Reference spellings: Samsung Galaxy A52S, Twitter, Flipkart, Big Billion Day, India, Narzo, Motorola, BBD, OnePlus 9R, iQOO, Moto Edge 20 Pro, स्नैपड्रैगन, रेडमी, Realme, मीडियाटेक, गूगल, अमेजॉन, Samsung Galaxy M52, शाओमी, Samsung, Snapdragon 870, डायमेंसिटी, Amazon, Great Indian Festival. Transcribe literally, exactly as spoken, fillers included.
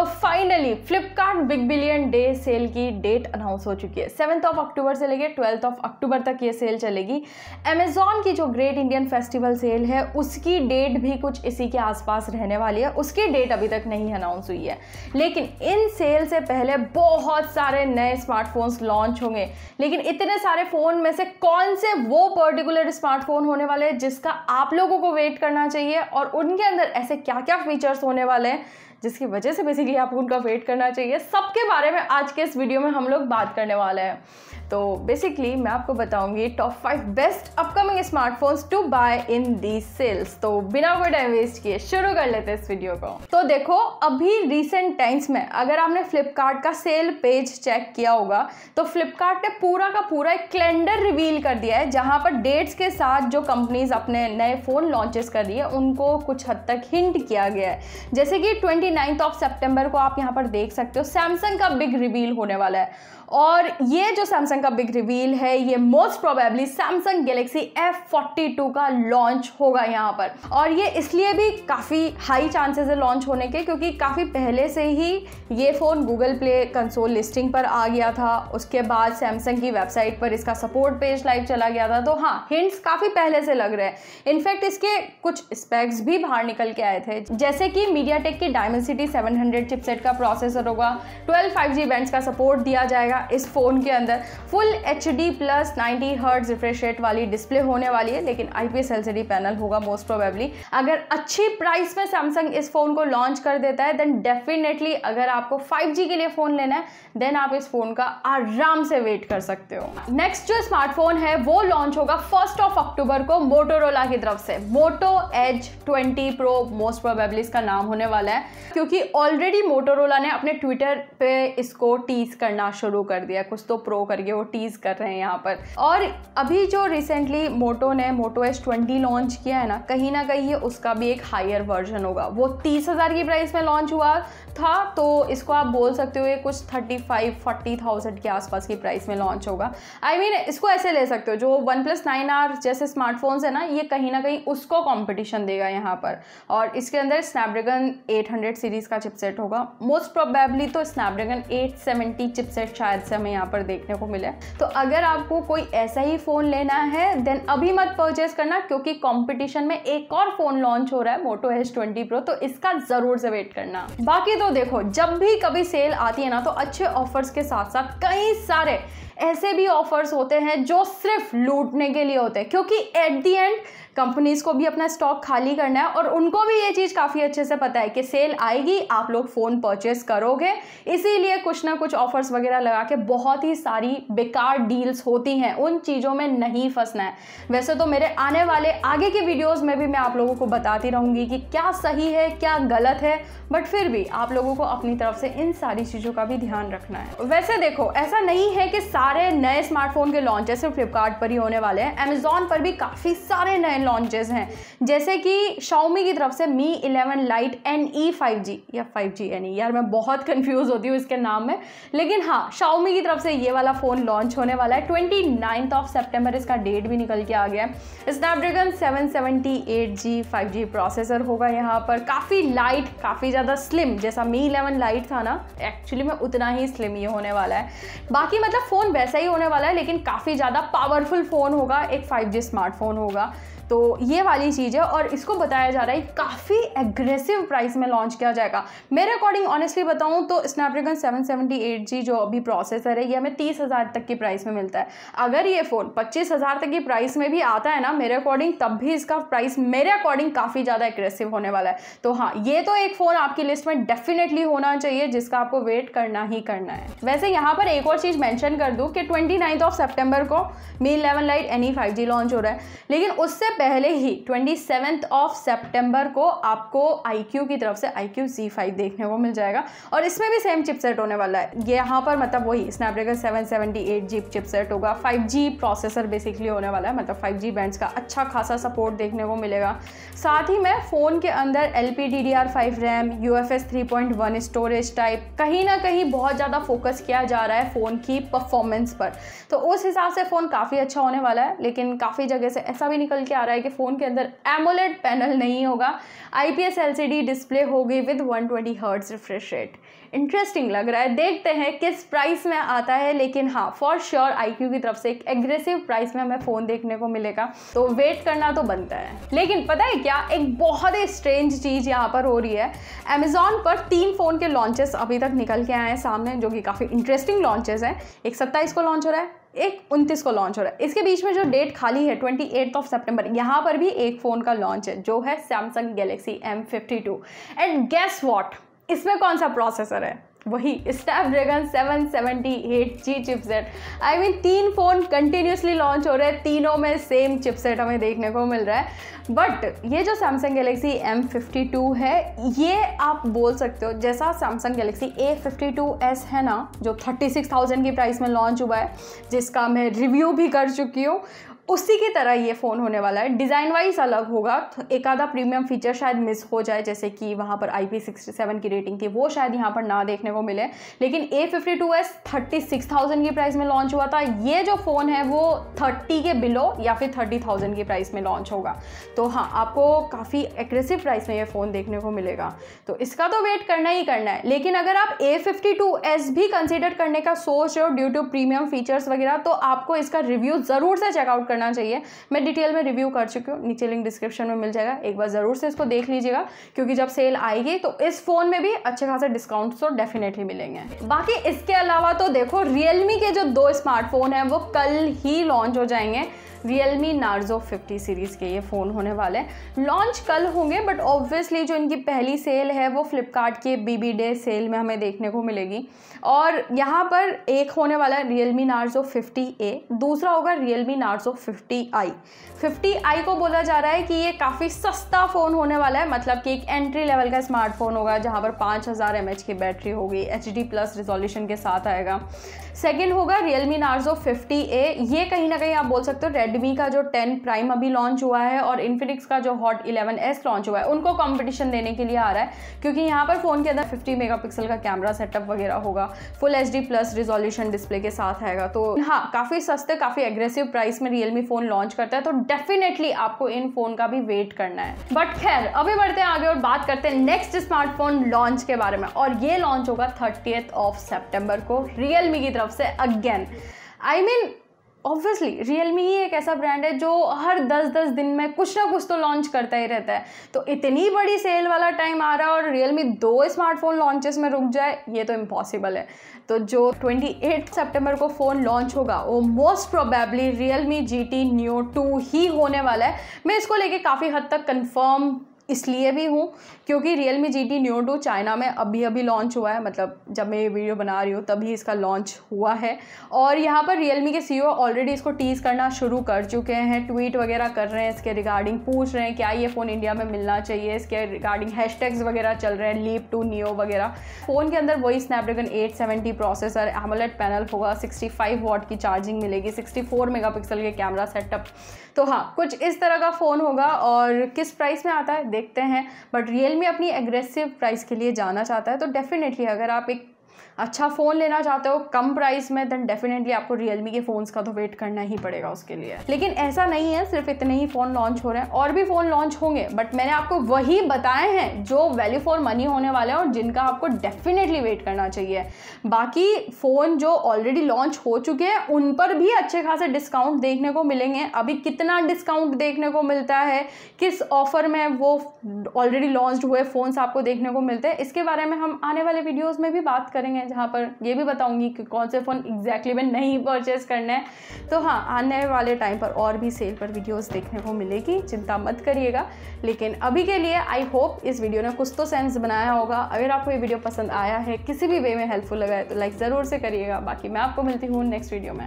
तो finally Flipkart big billion day sale की date announce हो चुकी है। सेवन्थ ऑफ अक्टूबर से लेकर ट्वेल्थ ऑफ अक्टूबर तक ये सेल चलेगी। अमेजॉन की जो ग्रेट इंडियन फेस्टिवल सेल है उसकी डेट भी कुछ इसी के आसपास रहने वाली है, उसकी डेट अभी तक नहीं अनाउंस हुई है। लेकिन इन सेल से पहले बहुत सारे नए स्मार्टफोन्स लॉन्च होंगे, लेकिन इतने सारे फ़ोन में से कौन से वो पर्टिकुलर स्मार्टफोन होने वाले हैं जिसका आप लोगों को वेट करना चाहिए और उनके अंदर ऐसे क्या क्या फीचर्स होने वाले हैं जिसकी वजह से बेसिकली आपको उनका वेट करना चाहिए, सबके बारे में आज के इस वीडियो में हम लोग बात करने वाले हैं। तो बेसिकली मैं आपको बताऊंगी top five best upcoming smartphones to buy in the sales. तो बिना कोई टाइम वेस्ट किए शुरू कर लेते हैं इस वीडियो को। तो देखो, अभी रिसेंट टाइम्स में अगर आपने फ्लिपकार्ट का सेल पेज चेक किया होगा तो फ्लिपकार्ट ने पूरा का पूरा एक कैलेंडर रिवील कर दिया है जहाँ पर डेट्स के साथ जो कंपनीज अपने नए फ़ोन लॉन्चेस कर रही है उनको कुछ हद तक हिंट किया गया है। जैसे कि ट्वेंटी नाइन्थ ऑफ सितंबर को आप यहाँ पर देख सकते हो सैमसंग का बिग रिवील होने वाला है, और ये जो सैमसंग का बिग रिवील है ये most probably Samsung Galaxy F forty two का लॉन्च होगा यहाँ पर। और ये इसलिए भी काफ़ी हाई चांसेस है लॉन्च होने के क्योंकि काफ़ी पहले से ही ये phone गूगल Play console listing पर आ गया था, उसके बाद सैमसंग की वेबसाइट पर इसका सपोर्ट पेज लाइव चला गया था। तो हाँ, हिंट्स काफ़ी पहले से लग रहे हैं। इनफैक्ट इसके कुछ स्पेक्स भी बाहर निकल के आए थे, जैसे कि मीडियाटेक की डायमेंसिटी सेवन हंड्रेड चिपसेट का प्रोसेसर होगा, ट्वेल्व फाइव जी बैंड्स का सपोर्ट दिया जाएगा इस फ़ोन के अंदर, full H D plus ninety hertz refresh rate वाली डिस्प्ले होने वाली है, लेकिन आईपीएस एलसीडी पैनल होगा मोस्ट प्रोबेबली। अगर अच्छी प्राइस में सैमसंग इस फ़ोन को लॉन्च कर देता है देन डेफिनेटली अगर आपको फाइव जी के लिए फ़ोन लेना है देन आप इस फ़ोन का आराम से वेट कर सकते हो। नेक्स्ट जो स्मार्टफोन है वो लॉन्च होगा फर्स्ट ऑफ अक्टूबर को मोटोरोला की तरफ से, Moto Edge twenty Pro most probably इसका नाम होने वाला है, क्योंकि ऑलरेडी मोटोरोला ने अपने ट्विटर पे इसको टीज करना शुरू कर दिया, कुछ तो प्रो करके वो टीज कर रहे हैं यहाँ पर। और अभी जो रिसेंटली मोटो ने मोटो एच ट्वेंटी लॉन्च किया है ना, कहीं ना कहीं ये उसका भी एक हायर वर्जन होगा। वो तीस हज़ार की प्राइस में लॉन्च हुआ था, तो इसको आप बोल सकते हो ये कुछ थर्टी फाइव फोर्टी थाउजेंड के आसपास की प्राइस में लॉन्च होगा। आई I मीन mean, इसको ऐसे ले सकते हो जो वन प्लस नाइन आर जैसे स्मार्टफोन्स है ना, ये कहीं ना कहीं उसको कॉम्पिटिशन देगा यहाँ पर। और इसके अंदर स्नैपड्रैगन एट हंड्रेड सीरीज़ का चिपसेट होगा मोस्ट प्रोबेबली, तो स्नैपड्रैगन एट सेवेंटी चिपसेट शायद से हमें यहाँ पर देखने को मिला। तो अगर आपको कोई ऐसा ही फ़ोन लेना है देन अभी मत परचेज करना, क्योंकि कॉम्पिटिशन में एक और फ़ोन लॉन्च हो रहा है मोटो एच ट्वेंटी प्रो, तो इसका ज़रूर से वेट करना। बाकी तो देखो, जब भी कभी सेल आती है ना तो अच्छे ऑफर्स के साथ साथ कई सारे ऐसे भी ऑफर्स होते हैं जो सिर्फ लूटने के लिए होते हैं, क्योंकि एट दी एंड कंपनीज़ को भी अपना स्टॉक खाली करना है और उनको भी ये चीज़ काफ़ी अच्छे से पता है कि सेल आएगी, आप लोग फ़ोन परचेस करोगे, इसीलिए कुछ ना कुछ ऑफर्स वगैरह लगा के बहुत ही सारी बेकार डील्स होती हैं, उन चीज़ों में नहीं फंसना है। वैसे तो मेरे आने वाले आगे के वीडियोज़ में भी मैं आप लोगों को बताती रहूँगी कि क्या सही है क्या गलत है, बट फिर भी आप लोगों को अपनी तरफ से इन सारी चीज़ों का भी ध्यान रखना है। वैसे देखो, ऐसा नहीं है कि सारे नए स्मार्टफोन के लॉन्चेस सिर्फ फ्लिपकार्ट पर ही होने वाले हैं, अमेजॉन पर भी काफ़ी सारे नए लॉन्चेस हैं, जैसे कि शाओमी की तरफ से Mi eleven Lite N E five G या फाइव जी एन ई, यार मैं बहुत कंफ्यूज होती हूँ इसके नाम में, लेकिन हाँ शाओमी की तरफ से ये वाला फ़ोन लॉन्च होने वाला है। ट्वेंटी नाइन्थ ऑफ सेप्टेम्बर इसका डेट भी निकल के आ गया है। स्नैपड्रैगन seven seventy eight G five G processor होगा यहाँ पर, काफ़ी लाइट काफ़ी ज़्यादा स्लिम, जैसा मी इलेवन लाइट था ना एक्चुअली में उतना ही स्लिम ये होने वाला है। बाकी मतलब फ़ोन वैसा ही होने वाला है, लेकिन काफ़ी ज़्यादा पावरफुल फ़ोन होगा, एक फाइव जी स्मार्टफोन होगा, तो ये वाली चीज़ है। और इसको बताया जा रहा है काफ़ी एग्रेसिव प्राइस में लॉन्च किया जाएगा। मेरे अकॉर्डिंग ऑनेस्टली बताऊं तो स्नैपड्रैगन seven seventy eight G जो अभी प्रोसेसर है ये हमें तीस हज़ार तक की प्राइस में मिलता है। अगर ये फ़ोन पच्चीस हज़ार तक की प्राइस में भी आता है ना मेरे अकॉर्डिंग, तब भी इसका प्राइस मेरे अकॉर्डिंग काफ़ी ज़्यादा एग्रेसिव होने वाला है। तो हाँ, ये तो एक फ़ोन आपकी लिस्ट में डेफिनेटली होना चाहिए जिसका आपको वेट करना ही करना है। वैसे यहाँ पर एक और चीज़ मैंशन कर दूँ कि ट्वेंटी नाइन्थ ऑफ सेप्टेम्बर को Mi eleven Lite N E five G launch हो रहा है, लेकिन उससे पहले ही ट्वेंटी सेवन्थ ऑफ सितंबर को आपको iQOO की तरफ से iQOO जी फाइव देखने को मिल जाएगा, और इसमें भी सेम चिपसेट होने वाला है। ये यहाँ पर मतलब वही स्नैपड्रैगन seven seventy eight G chipset होगा, फाइव जी प्रोसेसर बेसिकली होने वाला है, मतलब फाइव जी बैंड्स का अच्छा खासा सपोर्ट देखने को मिलेगा। साथ ही में फ़ोन के अंदर L P D D R five RAM, U F S three point one storage type, कहीं ना कहीं बहुत ज़्यादा फोकस किया जा रहा है फ़ोन की परफॉर्मेंस पर, तो उस हिसाब से फ़ोन काफ़ी अच्छा होने वाला है। लेकिन काफ़ी जगह से ऐसा भी निकल के आ रहा है रहा है कि फ़ोन के अंदर एमोलेड पैनल नहीं होगा, आईपीएस एलसीडी डिस्प्ले होगी with one twenty hertz refresh rate. Interesting लग रहा है, देखते हैं किस प्राइस में आता है, लेकिन हाँ फॉर श्योर आईक्यू की तरफ से एक एग्रेसिव प्राइस में हमें फ़ोन देखने को मिलेगा, तो वेट करना तो बनता है। लेकिन पता है क्या, एक बहुत ही स्ट्रेंज चीज़ यहाँ पर हो रही है। अमेज़ॉन पर तीन फ़ोन के लॉन्चेस अभी तक निकल के आए हैं सामने, जो कि काफ़ी इंटरेस्टिंग लॉन्चेस हैं। एक सत्ताईस को लॉन्च हो रहा है, एक उनतीस को लॉन्च हो रहा है, इसके बीच में जो डेट खाली है ट्वेंटी एट ऑफ सितंबर, यहाँ पर भी एक फ़ोन का लॉन्च है जो है Samsung Galaxy M fifty two. And guess what, इसमें कौन सा प्रोसेसर है? वही स्नैपड्रैगन seven seventy eight G chipset. I mean तीन फ़ोन कंटिन्यूसली लॉन्च हो रहे हैं, तीनों में सेम चिपसेट हमें देखने को मिल रहा है। बट ये जो Samsung Galaxy M fifty two है, ये आप बोल सकते हो जैसा Samsung Galaxy A fifty two S है ना, जो थर्टी सिक्स थाउज़ेंड की प्राइस में लॉन्च हुआ है, जिसका मैं रिव्यू भी कर चुकी हूँ, उसी की तरह ये फ़ोन होने वाला है। डिज़ाइन वाइज अलग होगा, तो एक आधा प्रीमियम फीचर शायद मिस हो जाए, जैसे कि वहाँ पर आई पी सिक्सटी सेवन की रेटिंग थी, वो शायद यहाँ पर ना देखने को मिले। लेकिन A fifty two S thirty six thousand की प्राइस में लॉन्च हुआ था, ये जो फ़ोन है वो थर्टी के बिलो या फिर थर्टी थाउज़ेंड की प्राइस में लॉन्च होगा। तो हाँ, आपको काफ़ी एग्रेसिव प्राइस में ये फ़ोन देखने को मिलेगा, तो इसका तो वेट करना ही करना है। लेकिन अगर आप ए फिफ्टी टू एस भी कंसिडर करने का सोच रहे हो ड्यू टू प्रीमियम फीचर्स वगैरह, तो आपको इसका रिव्यू ज़रूर से चेकआउट करना चाहिए। मैं डिटेल में रिव्यू कर चुकी हूँ, नीचे लिंक डिस्क्रिप्शन में मिल जाएगा, एक बार ज़रूर से इसको देख लीजिएगा, क्योंकि जब सेल आएगी तो इस फ़ोन में भी अच्छे खासे डिस्काउंट तो डेफिनेटली मिलेंगे। बाकी इसके अलावा तो देखो, रियलमी के जो दो स्मार्टफोन हैं वो कल ही लॉन्च हो जाएंगे। Realme Narzo फिफ्टी सीरीज़ के ये फ़ोन होने वाले हैं, लॉन्च कल होंगे, बट ऑब्वियसली जो इनकी पहली सेल है वो फ्लिपकार्ट के बीबी डे सेल में हमें देखने को मिलेगी। और यहाँ पर एक होने वाला है Realme Narzo फिफ्टी ए, दूसरा होगा Realme Narzo fifty I. Fifty I को बोला जा रहा है कि ये काफ़ी सस्ता फ़ोन होने वाला है, मतलब कि एक एंट्री लेवल का स्मार्टफोन होगा, जहाँ पर पाँच हज़ार एम एच की बैटरी होगी, एच डी प्लस रिजोल्यूशन के साथ आएगा। सेकेंड होगा Realme Narzo फिफ्टी ए, ये कहीं ना कहीं आप बोल सकते हो रेडमी का जो टेन प्राइम अभी लॉन्च हुआ है और इन्फिनिक्स का जो हॉट इलेवन एस लॉन्च हुआ है, उनको कंपटीशन देने के लिए आ रहा है, क्योंकि यहाँ पर फ़ोन के अंदर फिफ्टी मेगापिक्सल का कैमरा सेटअप वगैरह होगा, full HD plus resolution display के साथ आएगा। तो हाँ, काफ़ी सस्ते, काफ़ी एग्रेसिव प्राइस में रियलमी फ़ोन लॉन्च करता है, तो डेफिनेटली आपको इन फ़ोन का भी वेट करना है। बट खैर, अभी बढ़ते हैं आगे और बात करते हैं नेक्स्ट स्मार्टफोन लॉन्च के बारे में, और ये लॉन्च होगा थर्टीथ ऑफ सेप्टेम्बर को रियलमी की तरफ से again. I mean obviously Realme ही एक ऐसा ब्रांड है जो हर दस दस दिन में कुछ ना कुछ तो लॉन्च करता ही रहता है, तो इतनी बड़ी सेल वाला टाइम आ रहा है और रियलमी दो स्मार्टफोन लॉन्चेस में रुक जाए, ये तो इम्पॉसिबल है। तो जो ट्वेंटी एट सितंबर को फ़ोन लॉन्च होगा वो most probably Realme G T Neo two ही होने वाला है। मैं इसको लेके काफ़ी हद तक कन्फर्म इसलिए भी हूँ क्योंकि Realme G T Neo two China में अभी अभी लॉन्च हुआ है, मतलब जब मैं ये वीडियो बना रही हूँ तभी इसका लॉन्च हुआ है, और यहाँ पर Realme के सीईओ ऑलरेडी इसको टीज़ करना शुरू कर चुके हैं, ट्वीट वगैरह कर रहे हैं इसके रिगार्डिंग, पूछ रहे हैं क्या ये फ़ोन इंडिया में मिलना चाहिए, इसके रिगार्डिंग हैशटैग्स वगैरह चल रहे हैं, लीप टू नियो वगैरह। फ़ोन के अंदर वही स्नैपड्रैगन eight seventy processor, AMOLED panel होगा, सिक्सटी फाइव वॉट की चार्जिंग मिलेगी, सिक्सटी फोर मेगापिक्सल के कैमरा सेटअप। तो हाँ, कुछ इस तरह का फ़ोन होगा, और किस प्राइस में आता है देखते हैं, बट रियलमी अपनी एग्रेसिव प्राइस के लिए जाना चाहता है, तो डेफिनेटली अगर आप एक अच्छा फ़ोन लेना चाहते हो कम प्राइस में, देन डेफिनेटली आपको रियलमी के फ़ोन्स का तो वेट करना ही पड़ेगा उसके लिए। लेकिन ऐसा नहीं है सिर्फ इतने ही फ़ोन लॉन्च हो रहे हैं, और भी फ़ोन लॉन्च होंगे, बट मैंने आपको वही बताए हैं जो वैल्यू फॉर मनी होने वाले हैं और जिनका आपको डेफिनेटली वेट करना चाहिए। बाकी फ़ोन जो ऑलरेडी लॉन्च हो चुके हैं उन पर भी अच्छे खासे डिस्काउंट देखने को मिलेंगे। अभी कितना डिस्काउंट देखने को मिलता है, किस ऑफ़र में वो ऑलरेडी लॉन्च हुए फ़ोन्स आपको देखने को मिलते हैं, इसके बारे में हम आने वाले वीडियोज़ में भी बात करेंगे, जहाँ पर ये भी बताऊंगी कि कौन से फ़ोन एग्जैक्टली मैं नहीं परचेस करना है। तो हाँ, आने वाले टाइम पर और भी सेल पर वीडियोस देखने को मिलेगी, चिंता मत करिएगा। लेकिन अभी के लिए आई होप इस वीडियो ने कुछ तो सेंस बनाया होगा। अगर आपको ये वीडियो पसंद आया है, किसी भी वे में हेल्पफुल लगा है, तो लाइक ज़रूर से करिएगा। बाकी मैं आपको मिलती हूँ नेक्स्ट वीडियो में।